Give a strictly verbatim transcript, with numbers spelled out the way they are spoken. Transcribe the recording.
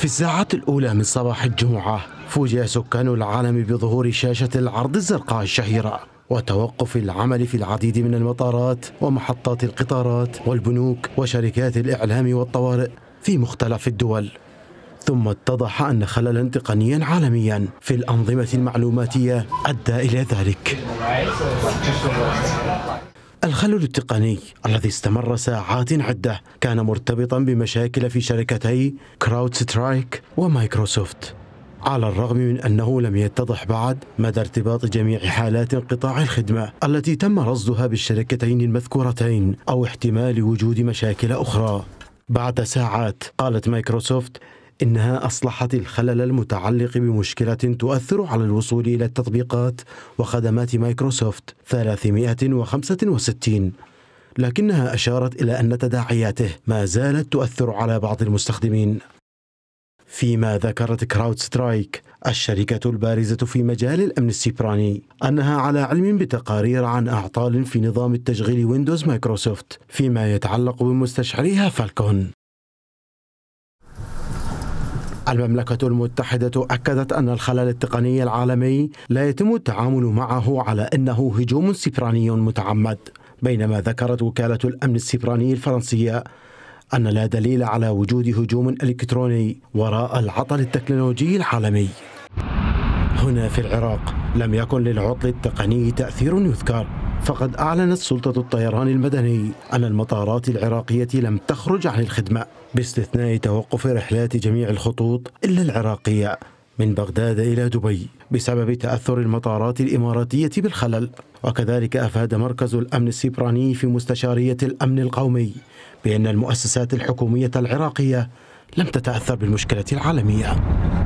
في الساعات الأولى من صباح الجمعة فوجئ سكان العالم بظهور شاشة العرض الزرقاء الشهيرة وتوقف العمل في العديد من المطارات ومحطات القطارات والبنوك وشركات الإعلام والطوارئ في مختلف الدول. ثم اتضح أن خللا تقنيا عالميا في الأنظمة المعلوماتية أدى إلى ذلك. الخلل التقني الذي استمر ساعات عدة كان مرتبطا بمشاكل في شركتي كراودسترايك ومايكروسوفت، على الرغم من أنه لم يتضح بعد مدى ارتباط جميع حالات انقطاع الخدمة التي تم رصدها بالشركتين المذكورتين أو احتمال وجود مشاكل أخرى. بعد ساعات قالت مايكروسوفت إنها أصلحت الخلل المتعلق بمشكلة تؤثر على الوصول إلى التطبيقات وخدمات مايكروسوفت ثلاثمئة وخمسة وستين، لكنها أشارت إلى أن تداعياته ما زالت تؤثر على بعض المستخدمين. فيما ذكرت كراودسترايك الشركة البارزة في مجال الأمن السيبراني أنها على علم بتقارير عن أعطال في نظام التشغيل ويندوز مايكروسوفت فيما يتعلق بمستشعرها فالكون. المملكة المتحدة أكدت أن الخلل التقني العالمي لا يتم التعامل معه على أنه هجوم سيبراني متعمد، بينما ذكرت وكالة الأمن السيبراني الفرنسية أن لا دليل على وجود هجوم إلكتروني وراء العطل التكنولوجي العالمي. هنا في العراق لم يكن للعطل التقني تأثير يذكر، فقد أعلنت سلطة الطيران المدني أن المطارات العراقية لم تخرج عن الخدمة باستثناء توقف رحلات جميع الخطوط إلا العراقية من بغداد إلى دبي بسبب تأثر المطارات الإماراتية بالخلل. وكذلك أفاد مركز الأمن السيبراني في مستشارية الأمن القومي بأن المؤسسات الحكومية العراقية لم تتأثر بالمشكلة العالمية.